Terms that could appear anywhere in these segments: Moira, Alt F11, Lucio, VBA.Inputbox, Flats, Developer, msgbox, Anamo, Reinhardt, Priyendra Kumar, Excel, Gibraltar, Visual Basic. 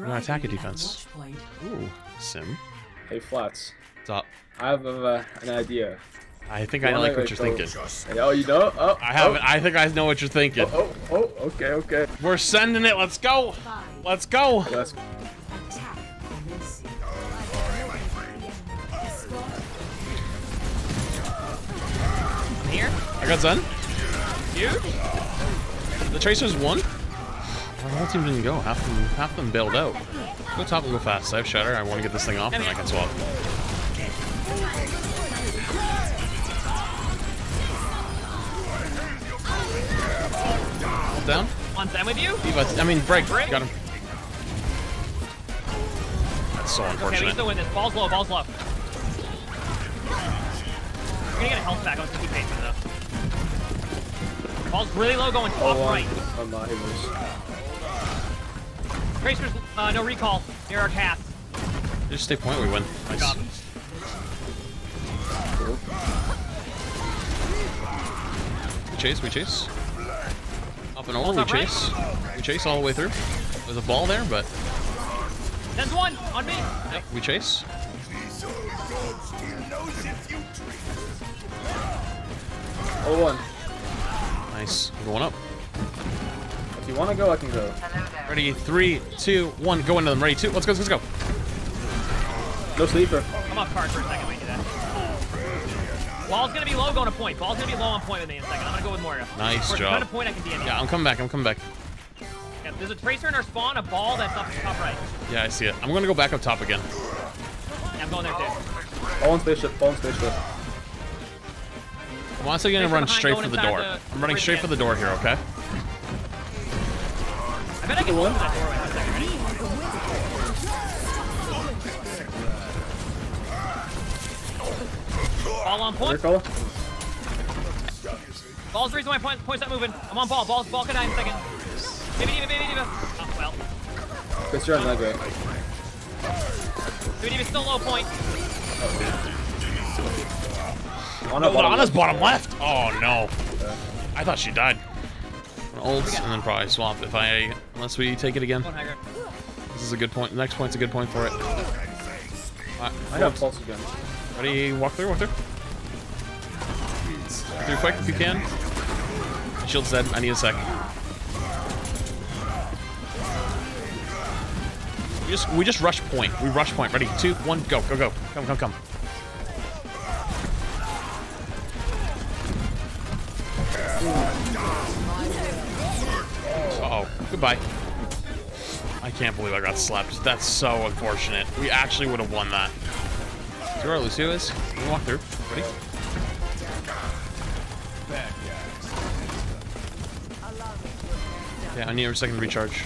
No, attack or defense? Ooh, Sim. Hey, Flats. What's up? I have an idea. I think I know like what you're thinking. Oh, you know? Oh, I haven't. I think I know what you're thinking. Oh, oh, oh, okay, okay. We're sending it. Let's go. Let's go. Let's go. Here. I got Zen. You? The Tracer's one. My whole team didn't go. Half them bailed out. Go top and go fast. I have Shatter. I want to get this thing off, and I can swap. Down. On Zen with you? I mean, break. Got him. That's so unfortunate. Okay, we still win this. Ball's low. Ball's low. We're gonna get a health back. I was gonna keep paying for it though. Ball's really low going top right. I'm not even. Tracer's no recall near our cast. Just stay point, we win. Nice. Got him. Cool. We chase. Up and over, we chase. Right? We chase all the way through. There's a ball there, but... There's one on me! Yep, we chase. Oh, one. Nice. I'm going up. If you want to go, I can go. Ready, 3, 2, 1. Go into them. Ready, 2. Let's go. No sleeper. I'm off card for a second. We do that. Ball's going to be low going to point. Ball's going to be low on point with me in a second. I'm going to go with Moira. Nice job. Kind of point I can DM. Yeah, I'm coming back. Yeah, there's a Tracer in our spawn, a ball that's up top right. Yeah, I see it. I'm going to go back up top again. Yeah, I'm going there, too. Ball on spaceship. I'm honestly gonna run straight for the door. I'm running straight for the door here, okay? I bet I can blow that door right now. Ball on point. Ball's the reason why point's not moving. I'm on ball. Ball can die in a second. Baby Diva. Oh, well. Because you're on that guy. Baby Diva's still low point. Anna's bottom left. Oh no! I thought she died. Ults and then probably swap unless we take it again. This is a good point. The next point's a good point for it. Right, I have pulse again. Ready? Walk through. Walk through quick if you can. Shield's dead. I need a sec. We just rush point. We rush point. Ready? 2, 1, go. Come. Goodbye. I can't believe I got slapped. That's so unfortunate. We actually would have won that. See where Lucio is? We can walk through. Ready? Yeah, I need a second to recharge.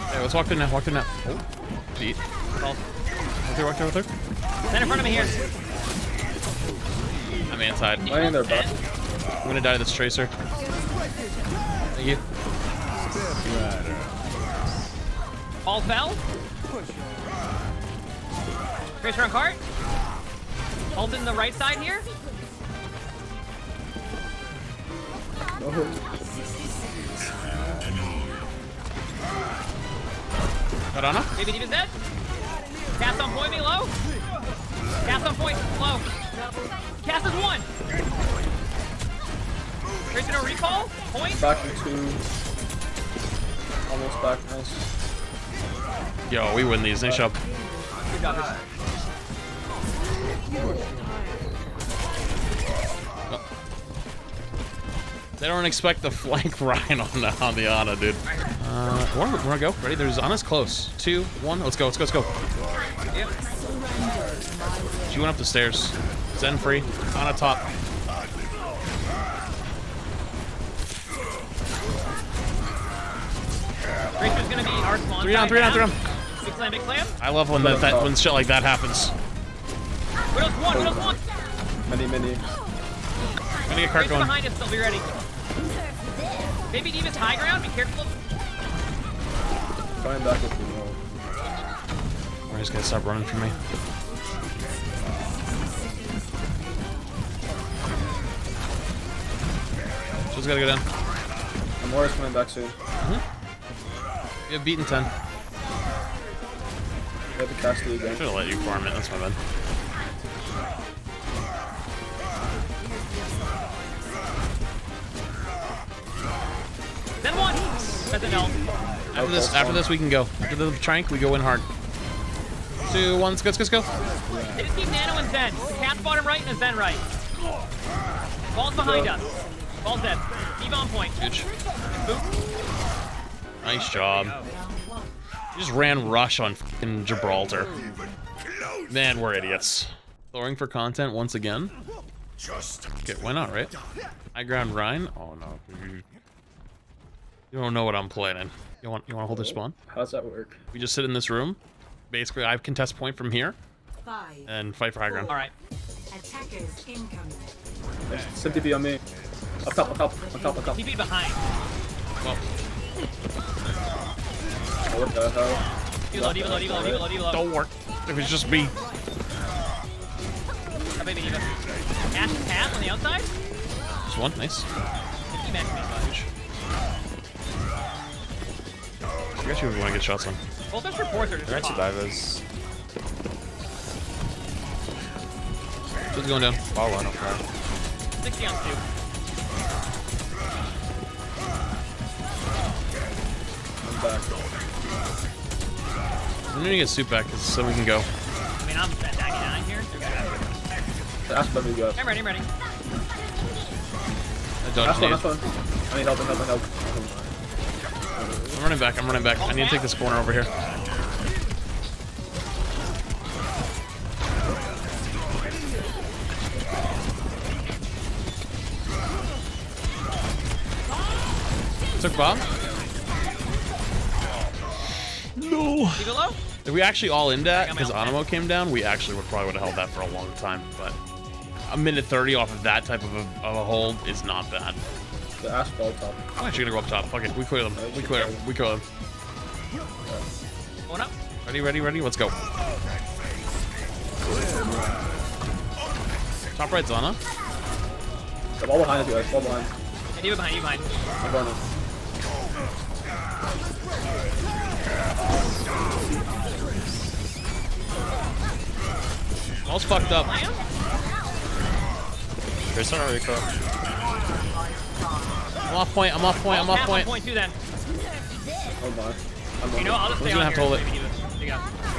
Yeah, let's walk through now. Oh, deep. Walk through. Stand in front of me here. I'm inside. I'm gonna die to this Tracer. Thank you. All fell. Tracer on cart. Hold in the right side here. Got Anna. Maybe Diva's dead. Cast on point, me low. Cast on point, low. Cast is one. Tracer no recall. Point. Back to 2. Almost back. Nice. Yo, we win these. Nice job. Good job. Oh. They don't expect the flank Ryan on the Ana, dude. We're gonna go. Ready? There's Ana's close. 2, 1. Let's go. Yep. She went up the stairs. Zen free. Ana top. Tracer's gonna be our spawn. Three down. Big slam. I love when when shit like that happens. Widow's one. Many. I'm gonna get cart going. Behind us, so be ready. Baby Diva's high ground. Be careful. Coming back with me. We're just gonna stop running from me. She's gotta go down. The Morris coming back soon. You have beaten 10. I have to cast you again. I should have let you farm it, that's my bad. Then one! At the helm. After this we can go. After the trank, we go in hard. 2, 1, let's go, let's go, let's go. They just keep Nano and Zen. Cat's bottom right and Zen right. Ball's behind us. Ball's dead. Keep on point. Huge. Nice job. You just ran rush on f***ing Gibraltar. Man, we're idiots. Lowering for content once again. Okay, why not, right? High ground Rhine? Oh no. You don't know what I'm planning. You want to hold their spawn? How does that work? We just sit in this room. Basically, I contest point from here. And fight for high ground. Alright. Attackers incoming. Simply be on me. Up top, up top, up top, up top. TP behind. Well. What the hell? Evil load. Don't work. It was just me. Oh, baby, Eva. Ash and Pat on the outside? Just one, nice. I guess you would want to get shots on. Well, those reports are just right, survivors. Who's going down? Ball one, okay. 60 on 2. I'm back. I'm gonna get suit back so we can go. I mean, I'm attacking down here. That's what we got. I'm ready, I'm ready. I don't need. I need help, help. I'm running back, I need to take this corner over here. Took bomb? No! Did we actually all end that? Because Anamo came down, we actually probably would have held that for a long time, but a minute 30 off of that type of a hold is not bad. The asphalt top. I'm actually gonna go up top. Fuck it. We clear them. We clear them. Going up. Ready. Let's go. Top right's on, huh? Ball behind us, guys. Ball behind. And you behind, I'm going up. Ball's fucked up. There's some Rico. I'm off point, I'm off point. I'm on point too, then. Oh my. You know, I'll just stay on here.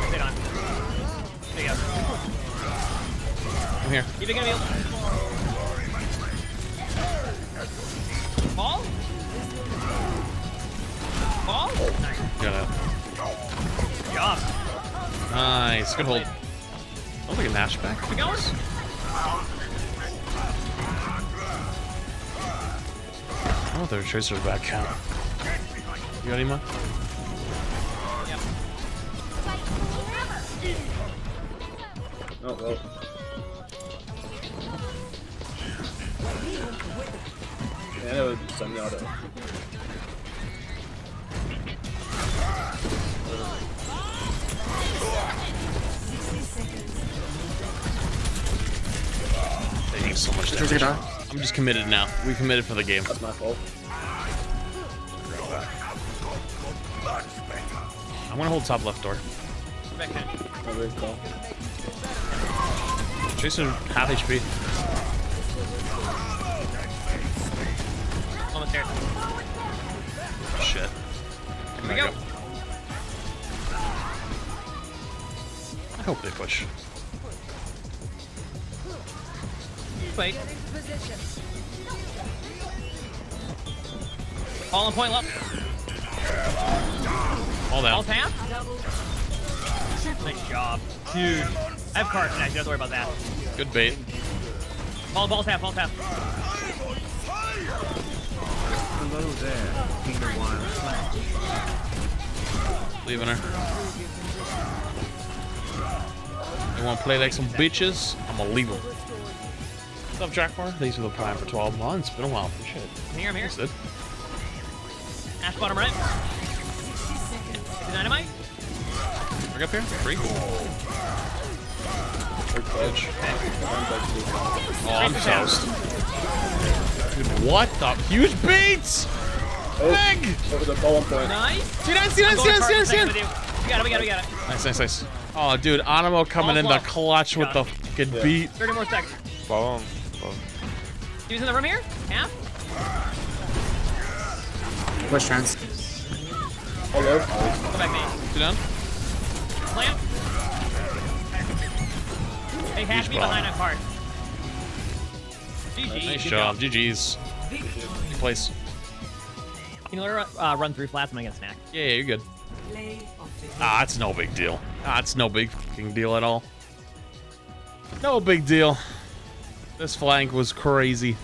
Stay on. I'm here. Keep it going, Neil. Ball? Nice. Good job. Nice, good hold. Sounds like a mash back. Keep it going. Oh, their tracer's back. You got any more? Yep. Oh, well. Yeah, that would send me out of it. They need so much damage. I'm just committed now. We committed for the game. That's my fault. I want to hold top left door. Chasing half HP. Almost there. Shit. Here we go. I hope they push. Wait. All on point left. All down. All tap. Nice job. Dude. I have cards next, you don't have to worry about that. Good bait. Ball tap. Hello there. Leaving her. They want to play like some bitches? I'm gonna leave them. What's up, Jackbar? Thanks for the prime for 12 months. It's been a while. Appreciate it. I'm here. Ash bottom right. Dynamite. Back up here. Free. Oh, I'm toast. Dude, what the? Huge beats! Egg! Over the bowling point. Nice. See that? See that? See that? See that? We got it. Nice. Oh, dude, Anamo coming in the clutch with the fucking beat. 30 more seconds. Boom. He was in the room here? Half? Push trans. Hello. Come back, me. Two down. Slam. Hey, half me behind that part. GG. Nice job. GG's. Good place. Can you run through flats when I get a snack? Yeah, you're good. Ah, it's no big deal. It's no big fucking deal at all. No big deal. This flank was crazy.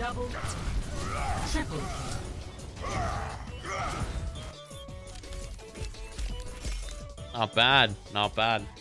Double. Triple. Not bad. Not bad.